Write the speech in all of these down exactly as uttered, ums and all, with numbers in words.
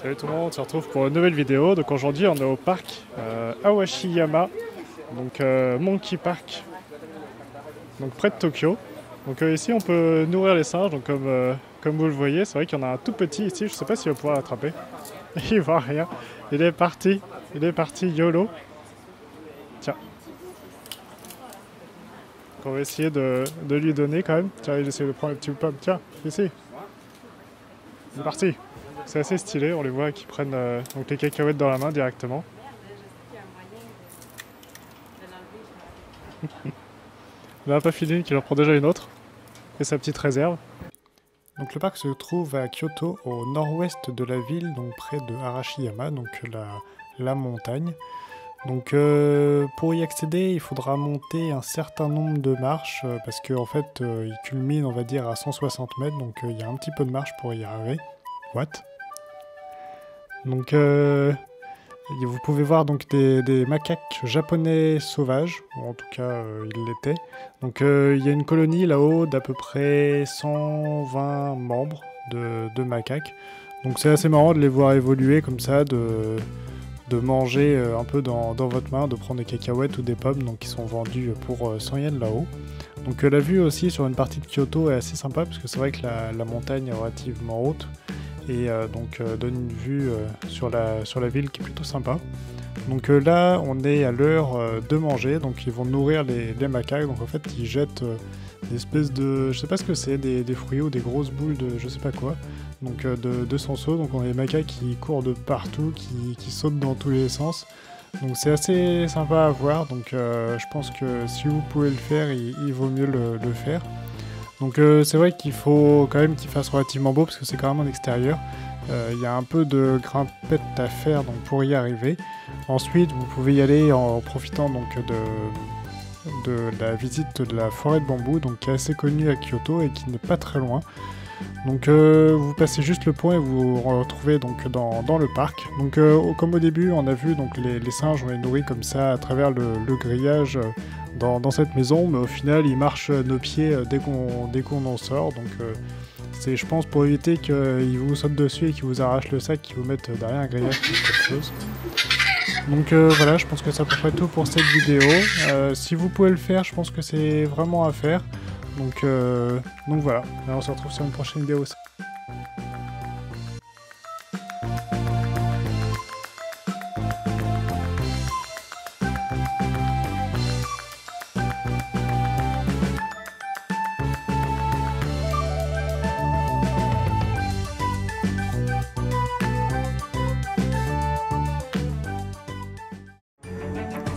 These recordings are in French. Salut tout le monde, on se retrouve pour une nouvelle vidéo. Donc aujourd'hui on est au parc euh, Arashiyama, donc euh, Monkey Park, donc près de Tokyo. Donc euh, ici on peut nourrir les singes, donc comme, euh, comme vous le voyez, c'est vrai qu'il y en a un tout petit ici, je sais pas s'il va pouvoir l'attraper. Il voit rien, il est parti, il est parti YOLO. Tiens. Donc on va essayer de, de lui donner quand même. Tiens, j'essaie de prendre le petit pomme, tiens, ici. Il est parti. C'est assez stylé, on les voit qui prennent euh, donc les cacahuètes dans la main directement. Il n'a pas fini, qui leur prend déjà une autre, et sa petite réserve. Donc le parc se trouve à Kyoto, au nord-ouest de la ville, donc près de Arashiyama, donc la, la montagne. Donc euh, pour y accéder, il faudra monter un certain nombre de marches, euh, parce qu'en fait, euh, il culmine, on va dire, à cent soixante mètres, donc euh, il y a un petit peu de marche pour y arriver. What? Donc, euh, vous pouvez voir donc des, des macaques japonais sauvages, ou en tout cas, euh, ils l'étaient. Donc, euh, il y a une colonie là-haut d'à peu près cent vingt membres de, de macaques. Donc, c'est assez marrant de les voir évoluer comme ça, de, de manger euh, un peu dans, dans votre main, de prendre des cacahuètes ou des pommes, donc qui sont vendues pour euh, cent yens là-haut. Donc, euh, la vue aussi sur une partie de Kyoto est assez sympa, parce que c'est vrai que la, la montagne est relativement haute. Et euh, donc euh, donne une vue euh, sur, la, sur la ville qui est plutôt sympa. Donc euh, là on est à l'heure euh, de manger, donc ils vont nourrir les, les macaques. Donc en fait ils jettent euh, des espèces de, je sais pas ce que c'est, des, des fruits ou des grosses boules de je sais pas quoi, donc euh, de, de sanso. Donc on a les macaques qui courent de partout, qui, qui sautent dans tous les sens. Donc c'est assez sympa à voir, donc euh, je pense que si vous pouvez le faire, il, il vaut mieux le, le faire. Donc euh, c'est vrai qu'il faut quand même qu'il fasse relativement beau, parce que c'est quand même en extérieur. Euh, y a un peu de grimpette à faire donc pour y arriver. Ensuite vous pouvez y aller en profitant donc de, de la visite de la forêt de bambou, donc qui est assez connue à Kyoto et qui n'est pas très loin. Donc euh, vous passez juste le pont et vous vous retrouvez donc dans, dans le parc. Donc euh, comme au début on a vu donc les, les singes, on les nourrit comme ça à travers le, le grillage euh, Dans, dans cette maison, mais au final ils marchent à nos pieds dès qu'on dès qu'on en sort, donc euh, c'est, je pense, pour éviter qu'ils vous sautent dessus et qu'ils vous arrachent le sac, qu'ils vous mettent derrière un grillage ou quelque chose. Donc euh, voilà, je pense que c'est à peu près tout pour cette vidéo. Euh, si vous pouvez le faire, je pense que c'est vraiment à faire. Donc, euh, donc voilà, et on se retrouve sur une prochaine vidéo.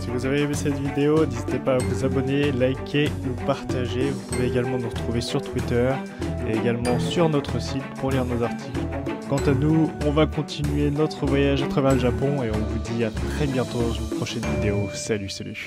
Si vous avez aimé cette vidéo, n'hésitez pas à vous abonner, liker ou partager. Vous pouvez également nous retrouver sur Twitter et également sur notre site pour lire nos articles. Quant à nous, on va continuer notre voyage à travers le Japon et on vous dit à très bientôt dans une prochaine vidéo. Salut, salut!